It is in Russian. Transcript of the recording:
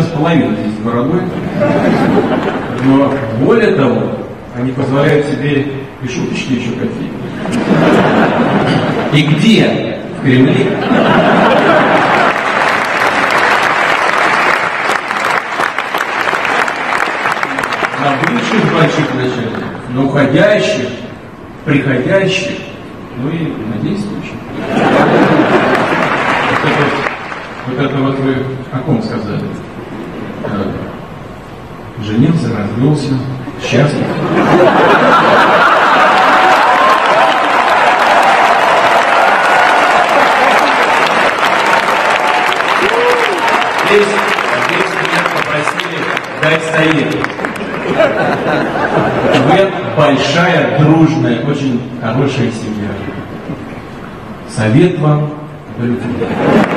сейчас половина здесь с бородой. Но более того, они позволяют себе и шуточки еще какие-то. И где? В Кремле. На бывших больших начальников, на уходящих, приходящих, ну и на действующих. Вот это вы о ком сказали? Женился, развелся, счастлив. Здесь меня попросили дать совет. Нет, большая, дружная, очень хорошая семья. Совет вам, даю.